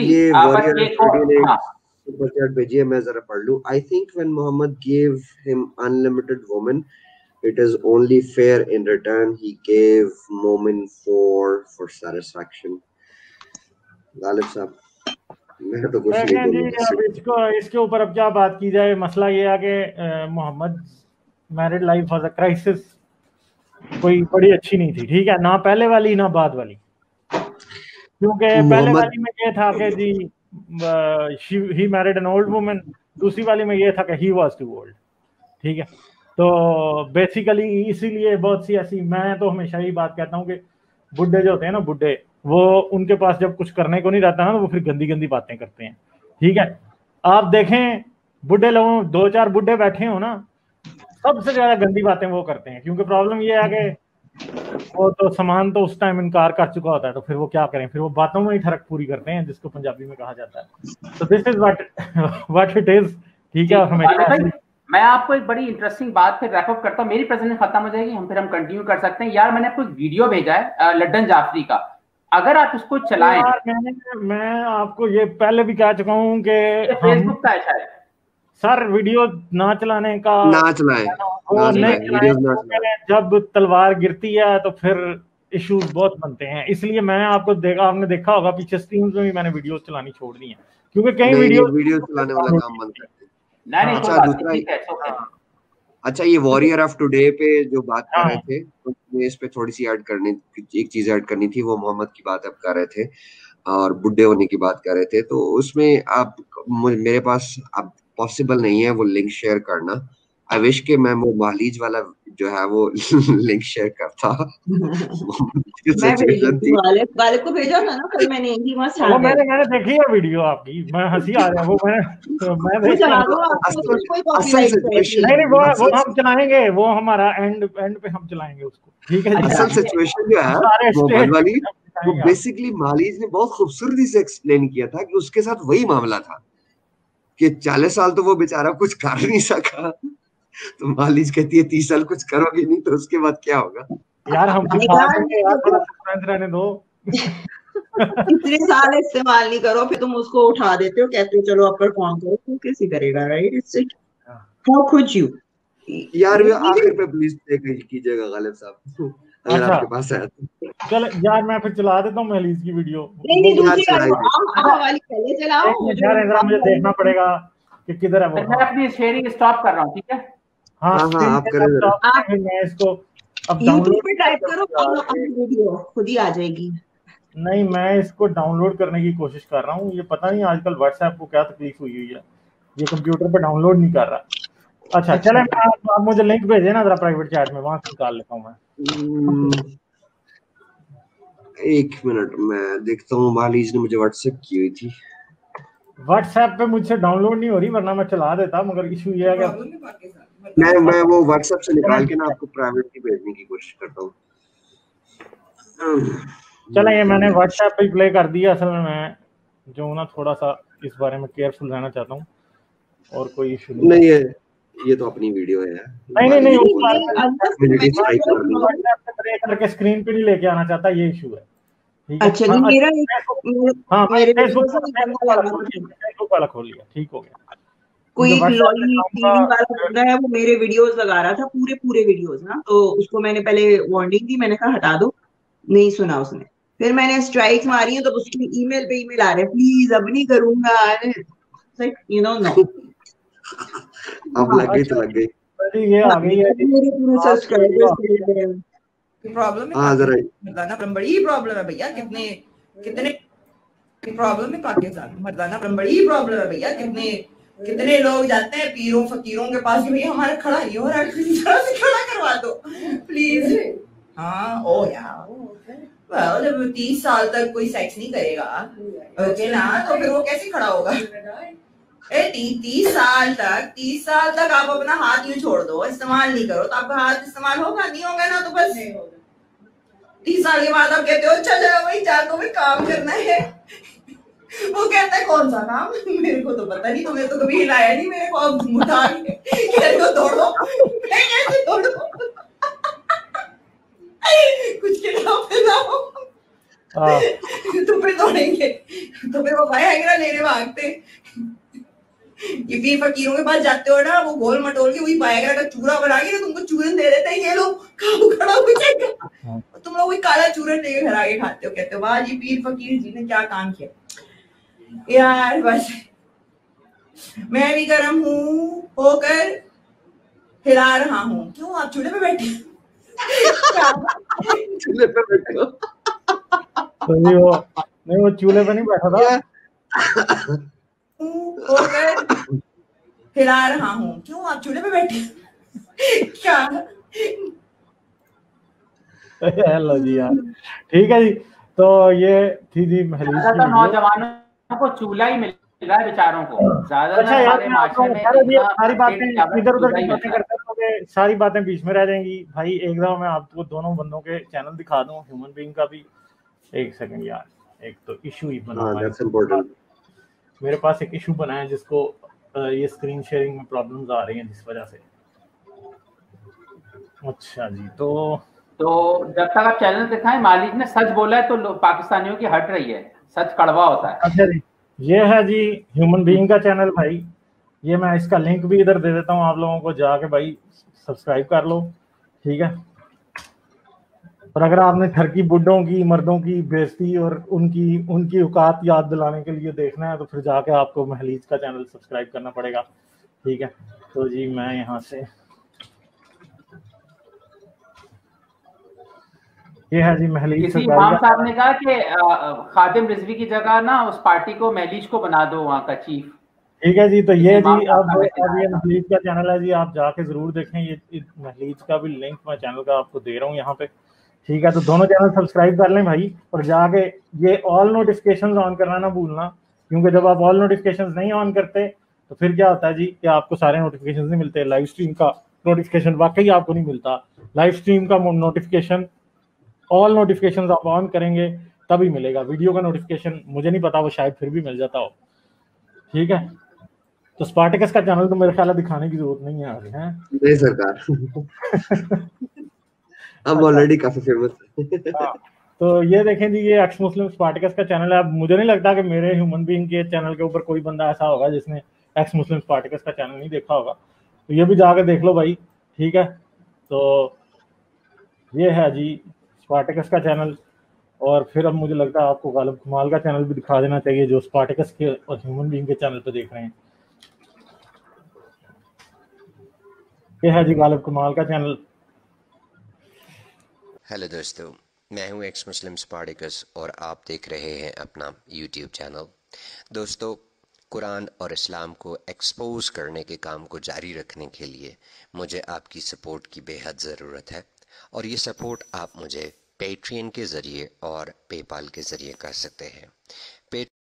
ये भेजिए मैं जरा पढ़ लूं। I think when Muhammad gave him unlimited women, it is only fair in return he gave women for satisfaction. Ghalib साहब, मैं तो कुछ नहीं बोलूं। इसके ऊपर अब क्या बात की जाए? मसला ये है कि Mohammad married life was a crisis, कोई बड़ी अच्छी नहीं थी, ठीक है ना, पहले वाली ना बाद वाली, क्योंकि पहले वाली में ये था कि जी he married an old woman, दूसरी वाली में ये था कि he was too old, ठीक है। तो बेसिकली इसीलिए बहुत सी ऐसी, मैं तो हमेशा ही बात कहता हूँ कि बुड्ढे जो होते हैं ना, बुड्ढे वो, उनके पास जब कुछ करने को नहीं रहता ना, तो वो फिर गंदी गंदी बातें करते हैं, ठीक है। आप देखें बुड्ढे लोगों, दो चार बुड्ढे बैठे हो ना, सबसे ज्यादा गंदी बातें वो करते हैं, क्योंकि प्रॉब्लम ये है कि वो तो सामान तो उस टाइम इनकार कर चुका होता है, तो फिर वो क्या करें, फिर वो बातों में ही ठरक पूरी करते हैं, जिसको पंजाबी में कहा जाता है। तो this is what it is, ठीक है। हमें, मैं आपको एक बड़ी इंटरेस्टिंग बात फिर रैप अप करता हूँ, मेरी प्रेजेंटेशन खत्म हो जाएगी, हम फिर हम कंटिन्यू कर सकते हैं। यार मैंने आपको एक वीडियो भेजा है लड्डन जाफरी का, अगर आप उसको चलाएं। मैं आपको ये पहले भी कह चुका हूँ कि फेसबुक का है शायद, सर वीडियो ना चलाने का, ना चलाएं, जब तलवार गिरती है तो फिर इश्यूज बहुत बनते हैं, इसलिए मैं आपको देखा, आपने देखा होगा पीछे स्ट्रीम्स में भी मैंने वीडियो चलानी छोड़ दी है, क्योंकि कई वीडियो चलाने वाला काम बनता है। अच्छा, ये वॉरियर ऑफ टुडे पे जो बात कर रहे थे, उसमें इस पे थोड़ी सी ऐड करनी, एक चीज ऐड करनी थी, वो मोहम्मद की बात आप कर रहे थे और बुड्ढे होने की बात कर रहे थे, तो उसमें आप, मेरे पास अब पॉसिबल नहीं है वो लिंक शेयर करना। आई विश कि मैं वो माहलीज वाला जो है वो लिंक शेयर करता। वाले को भेजा था ना कल मैंने, मैंने देखी है वीडियो आपकी, मैं हंसी आ रहा है वो, मैं वो हमारा एंड पे हम चलाएंगे उसको, ठीक है। असल सिचुएशन जो है मोहम्मद वाली, वो बेसिकली माहलीज ने बहुत खूबसूरती से एक्सप्लेन किया था कि उसके साथ वही मामला था कि 40 साल तो वो बेचारा कुछ कर नहीं सका, तो मालिज कहती है 30 साल कुछ करोगे नहीं तो उसके बाद क्या होगा। यार हम रहने दो, इतने साल इस्तेमाल नहीं करो, फिर तुम उसको उठा देते हो, कहते हो चलो अब परफॉर्म करो, तू कैसे करेगा, right, it's how could you. यार ये आखिर पे प्लीज टेक कीजिएगा गालिब साहब, अगर आपके पास है तो। चल यार मैं फिर चला देता हूँ महलीज की वीडियो, नहीं दूसरी वाली पहले चलाओ यार, मुझे देखना पड़ेगा कि किधर है वो। मैं अपनी शेयरिंग स्टॉप कर रहा हूं, ठीक है। हां आप करें जरा, आप मैं इसको अब डाउनलोड पे टाइप करो, अपनी वीडियो खुद ही आ जाएगी। नहीं मैं इसको डाउनलोड करने की कोशिश कर रहा हूं, ये पता नहीं आजकल व्हाट्सएप को क्या तकलीफ हुई हुई है, ये कंप्यूटर पे डाउनलोड नहीं कर रहा। अच्छा चलें, आप मुझे लिंक भेजें ना जरा प्राइवेट चैट में, वहां से निकाल लेता हूं मैं। एक मिनट मैं देखता हूं, मालिज ने मुझे व्हाट्सएप की हुई थी, WhatsApp पे मुझसे डाउनलोड नहीं हो रही, वरना मैं चला देता, मगर इशू ये है कि मैं वो WhatsApp से निकाल के ना आपको प्राइवेट की भेजने की कोशिश करता हूँ। चलो ये मैंने WhatsApp पे प्ले कर दिया, असल में मैं जो ना थोड़ा सा इस बारे में केयरफुल रहना चाहता हूँ, और कोई इशू नहीं है, ये तो अपनी वीडियो है। नहीं WhatsApp स्क्रीन पे नहीं लेके आना चाहता, ये इशू है। अच्छा नहीं, मेरा मेरे फेसबुक वाला खोल लिया, ठीक हो गया। कोई लॉली वाला बंदा है, वो मेरे वीडियोस लगा रहा था, पूरे वीडियोस ना, तो उसको मैंने पहले वार्निंग दी, मैंने कहा हटा दो, नहीं सुना उसने, फिर मैंने स्ट्राइक मारी है, तो उसकी ईमेल पे ईमेल आ रहे हैं, प्लीज अब नहीं करूंगा, यू नो, नो अब लग गई ये आ गई है मेरे पूरे सब्सक्राइबर्स। प्रॉब्लम बड़ी प्रॉब्लम है भैया, कितने प्रॉब्लम है पाकिस्तान, मर्दाना बड़ी प्रॉब्लम है भैया, कितने लोग जाते हैं पीरों फकीरों के पास, भैया हमारा खड़ा नहीं हो रहा, किसी तरह से खड़ा करवा दो प्लीज। हाँ ओ यार, जब 30 साल तक कोई सेक्स नहीं करेगा ओके ना, तो फिर वो कैसे खड़ा होगा? 30 साल तक आप अपना हाथ यूँ छोड़ दो, इस्तेमाल नहीं करो, तो आपका हाथ इस्तेमाल होगा, नहीं होगा ना तो बस नहीं होगा। 30 साल के बाद आप कहते हो अच्छा जरा वही जाको में काम करना है, वो कहता है कौन सा काम, मेरे को तो पता नहीं, तुम्हें तो कभी हिलाया नहीं, मेरे को अब मुठा के दौड़ो, मैं कैसे दौड़ो, कुछ के नाम तो फिर दौड़ेंगे, तो फिर वो भाई हैंगरा ले रहे भागते। ये भी फकीरों के पास जाते हो ना, वो गोल मटोल के वही पाएगा का चूरा बना के ना तुमको चूरन दे देते हैं ये लोग, काबू खड़ा हो जाएगा। तुम लोग वही काला चूरन लेके घर आके खाते हो, कहते हो वाह जी पीर फकीर जी ने क्या काम किया यार। बस मैं भी गर्म हूँ होकर हिला रहा हूँ। क्यों आप चूल्हे पे बैठे? चूल्हे पे बैठे हो? नहीं वो चूल्हे पे नहीं बैठा था। होकर हिला रहा हूँ। क्यों आप चूल्हे पे बैठे? क्या हेलो जी यार। ठीक है जी, तो ये थी जी महलीज। नौजवानों को चूल्हा ही मिल रहा है बेचारों को। अच्छा यार सारी बातें बीच में रह जाएंगी भाई। एक दफा मैं आपको दोनों बंदों के चैनल दिखा दूं, ह्यूमन बीइंग का भी। एक सेकंड यार, एक तो इशू ही बना, मेरे पास एक इशू बना है जिसको ये स्क्रीन शेयरिंग में प्रॉब्लम्स आ रही हैं जिस वजह से। अच्छा जी, तो जब तक आप चैनल दिखाएं, मालिक ने सच बोला है तो पाकिस्तानियों की हट रही है, सच कड़वा होता है। अच्छा जी, ये है जी ह्यूमन बीइंग का चैनल भाई। ये मैं इसका लिंक भी इधर दे देता हूँ आप लोगों को, जाके भाई सब्सक्राइब कर लो, ठीक है। और अगर आपने घर की बुड्ढों की मर्दों की बेइज्जती और उनकी औकात याद दिलाने के लिए देखना है तो फिर जाके आपको महलीज का चैनल सब्सक्राइब करना पड़ेगा, ठीक है। तो जी मैं यहाँ से, ये है जी महलीज साहब ने कहा कि खादिम रिजवी की जगह ना उस पार्टी को महलीज को बना दो वहाँ का चीफ, ठीक है जी। तो ये जी अब ये महलीज का चैनल है जी, आप जाके जरूर देखें। ये महलीज का भी लिंक मैं चैनल का आपको दे रहा हूँ यहाँ पे, ठीक है। तो दोनों चैनल सब्सक्राइब कर लें भाई, और जाके ये ऑल नोटिफिकेशंस ऑन करना ना भूलना, क्योंकि जब आप ऑल नोटिफिकेशंस नहीं ऑन करते तो फिर क्या होता है जी कि आपको सारे नोटिफिकेशंस नहीं मिलते। लाइव स्ट्रीम का नोटिफिकेशन वाकई आपको नहीं मिलता। लाइव स्ट्रीम का नोटिफिकेशन ऑल नोटिफिकेशंस आप ऑन करेंगे तभी मिलेगा। वीडियो का नोटिफिकेशन मुझे नहीं पता, वो शायद फिर भी मिल जाता हो, ठीक है। तो स्पार्टकस का चैनल तो मेरे ख्याल दिखाने की जरूरत नहीं है आगे, है नहीं सरकार। अब ऑलरेडी काफी फेमस है। तो ये देखें जी, ये एक्स मुस्लिम स्पार्टिकस का चैनल है। अब मुझे नहीं लगता कि मेरे ह्यूमन बीइंग के चैनल के ऊपर कोई बंदा ऐसा होगा जिसने एक्स मुस्लिम स्पार्टिकस का चैनल नहीं देखा होगा, तो ये भी जाकर देख लो भाई, ठीक है। तो ये है जी स्पार्टिकस का चैनल। और फिर अब मुझे लगता है आपको गालिब कमाल का चैनल भी दिखा देना चाहिए, जो स्पार्टिकस के और ह्यूमन बीइंग के चैनल पर देख रहे हैं। ये है जी गालिब कमाल का चैनल। हेलो दोस्तों, मैं हूं एक्स मुस्लिम स्पार्टिकस और आप देख रहे हैं अपना यूट्यूब चैनल। दोस्तों, कुरान और इस्लाम को एक्सपोज करने के काम को जारी रखने के लिए मुझे आपकी सपोर्ट की बेहद ज़रूरत है, और ये सपोर्ट आप मुझे पेट्रियन के ज़रिए और पेपाल के ज़रिए कर सकते हैं।